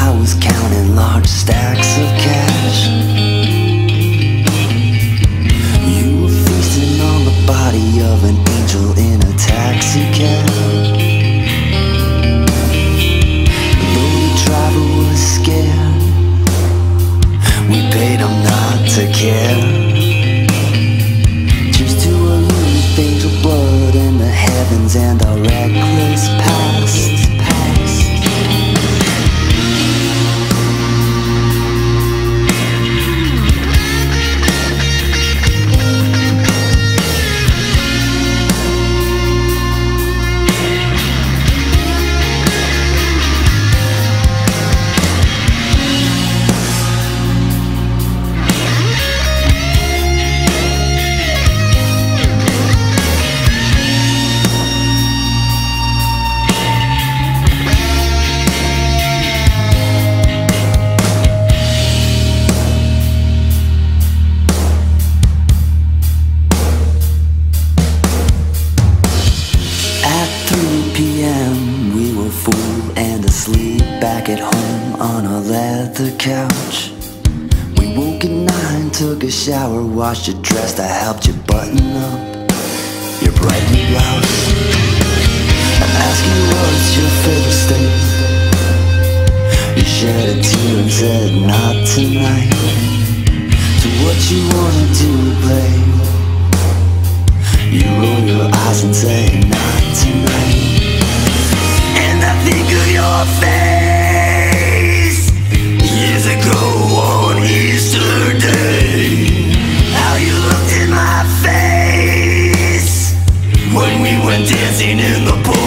I was counting large stacks of cash. You were feasting on the body of an angel in a taxi cab. Though the driver was scared, we paid him not to care. Cheers to a youth, angel blood in the heavens and our reckless past. Back at home on a leather couch, we woke at 9, took a shower, washed your dress, I helped you button up your bright new blouse. I'm asking what's your favorite state. You shed a tear and said not tonight. So what you wanna do, babe? You roll your eyes and say not tonight. And I think of your face on Easter Day, how you looked in my face when we went dancing in the pool.